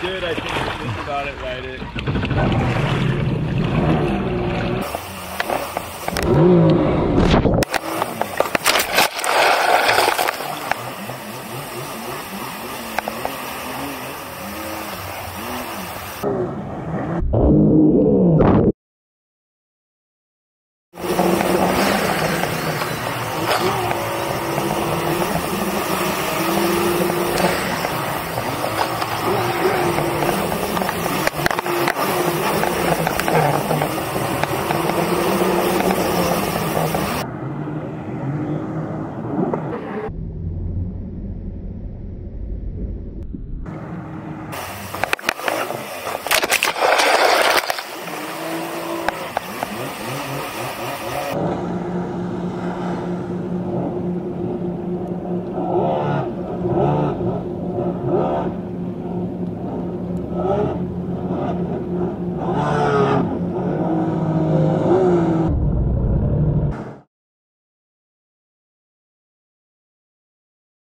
good. I think that's about it, right?